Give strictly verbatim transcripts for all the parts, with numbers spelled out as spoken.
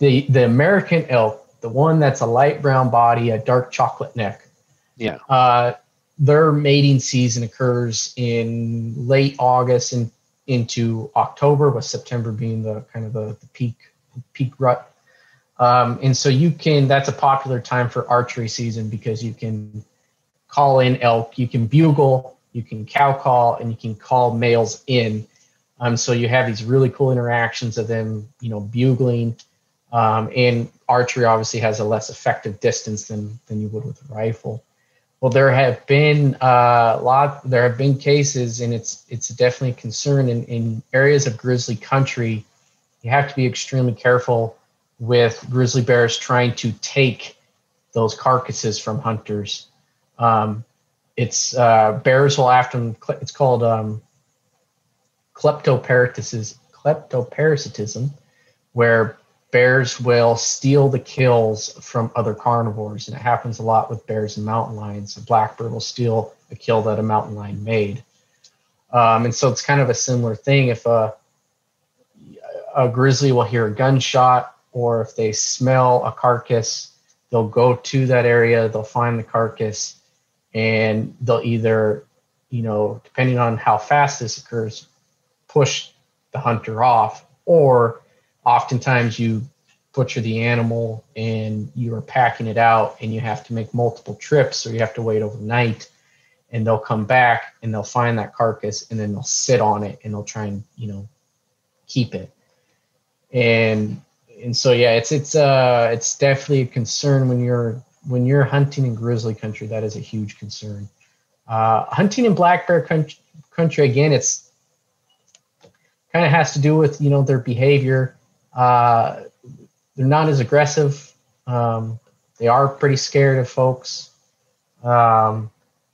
the the American elk, the one that's a light brown body, a dark chocolate neck. Yeah. Uh, their mating season occurs in late August and into October, with September being the kind of the, the peak peak rut. Um, and so you can, that's a popular time for archery season because you can call in elk, you can bugle, you can cow call, and you can call males in. Um, so you have these really cool interactions of them, you know, bugling. Um, and archery obviously has a less effective distance than, than you would with a rifle. Well, there have been uh, a lot, there have been cases, and it's, it's definitely a concern in, in areas of grizzly country. You have to be extremely careful with grizzly bears trying to take those carcasses from hunters. Um, it's uh, bears will often, it's called um, kleptoparasitism, kleptoparasitism, where bears will steal the kills from other carnivores. And it happens a lot with bears and mountain lions. A blackbird will steal a kill that a mountain lion made. Um, and so it's kind of a similar thing. If a, a grizzly will hear a gunshot, or if they smell a carcass, they'll go to that area, they'll find the carcass, and they'll either, you know, depending on how fast this occurs, push the hunter off, or oftentimes you butcher the animal and you are packing it out and you have to make multiple trips, or you have to wait overnight, and they'll come back and they'll find that carcass and then they'll sit on it and they'll try and, you know, keep it. And And so, yeah, it's it's uh it's definitely a concern when you're when you're hunting in grizzly country. That is a huge concern. Uh, hunting in black bear country, country again, it's kind of has to do with, you know, their behavior. Uh, they're not as aggressive. Um, they are pretty scared of folks, um,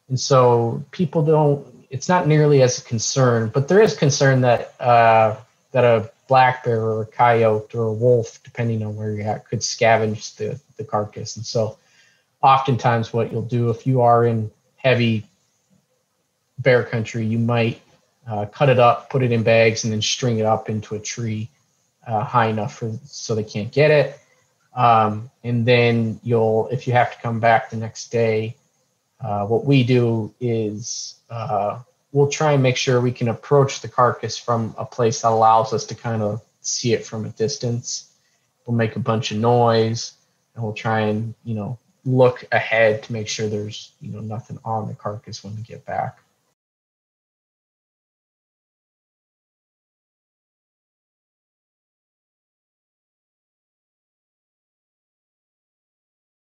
and so people don't. It's not nearly as a concern, but there is concern that uh, that a black bear or a coyote or a wolf, depending on where you're at, could scavenge the, the carcass. And so oftentimes what you'll do if you are in heavy bear country, you might uh, cut it up, put it in bags, and then string it up into a tree uh, high enough for, so they can't get it. Um, and then you'll, if you have to come back the next day, uh, what we do is uh, we'll try and make sure we can approach the carcass from a place that allows us to kind of see it from a distance. We'll make a bunch of noise, and we'll try and, you know, look ahead to make sure there's, you know, nothing on the carcass when we get back.